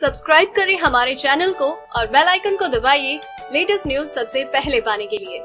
Subscribe करें हमारे channel को और बेल आइकन को दबाइए लेटेस्ट न्यूज सबसे पहले पाने के लिए।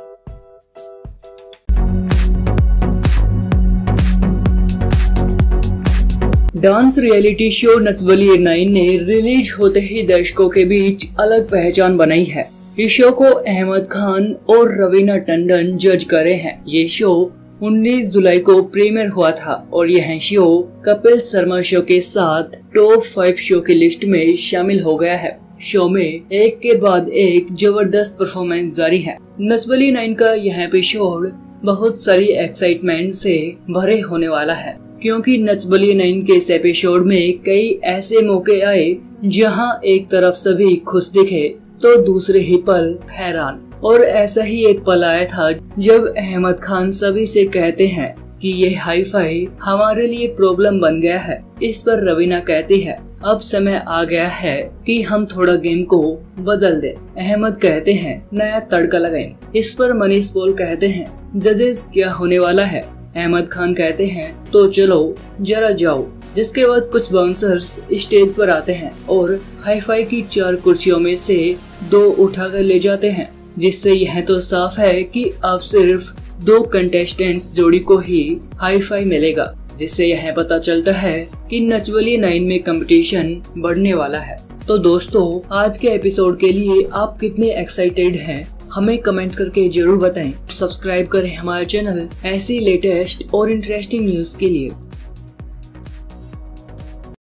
Dance reality show Nach Baliye 9 ने रिलीज होते ही दर्शकों के बीच अलग पहचान बनाई है। इस शो को अहमद खान और रवीना टंडन जज करे हैं। ये शो 19 जुलाई को प्रीमियर हुआ था और यह शो कपिल शर्मा शो के साथ टॉप 5 शो की लिस्ट में शामिल हो गया है। शो में एक के बाद एक जबरदस्त परफॉर्मेंस जारी है। नच बलिए 9 का यह एपिसोड बहुत सारी एक्साइटमेंट से भरे होने वाला है, क्योंकि नच बलिए 9 के इस एपिसोड में कई ऐसे मौके आए जहां एक तरफ सभी खुश दिखे तो दूसरे ही पल हैरान। और ऐसा ही एक पल आया था जब अहमद खान सभी से कहते हैं कि ये हाई फाई हमारे लिए प्रॉब्लम बन गया है। इस पर रवीना कहती है अब समय आ गया है कि हम थोड़ा गेम को बदल दे। अहमद कहते हैं नया तड़का लगाएं। इस पर मनीष बोल कहते हैं जजेस क्या होने वाला है। अहमद खान कहते हैं तो चलो जरा जाओ। जिसके बाद कुछ बाउंसर्स स्टेज पर आते हैं और हाईफाई की 4 कुर्सियों में से 2 उठाकर ले जाते हैं, जिससे यह तो साफ है कि अब सिर्फ 2 कंटेस्टेंट्स जोड़ी को ही हाईफाई मिलेगा, जिससे यह पता चलता है कि नच बलिए 9 में कंपटीशन बढ़ने वाला है। तो दोस्तों, आज के एपिसोड के लिए आप कितने एक्साइटेड हैं हमें कमेंट करके जरूर बताएं। सब्सक्राइब करें हमारा चैनल ऐसी लेटेस्ट और इंटरेस्टिंग न्यूज़ के लिए।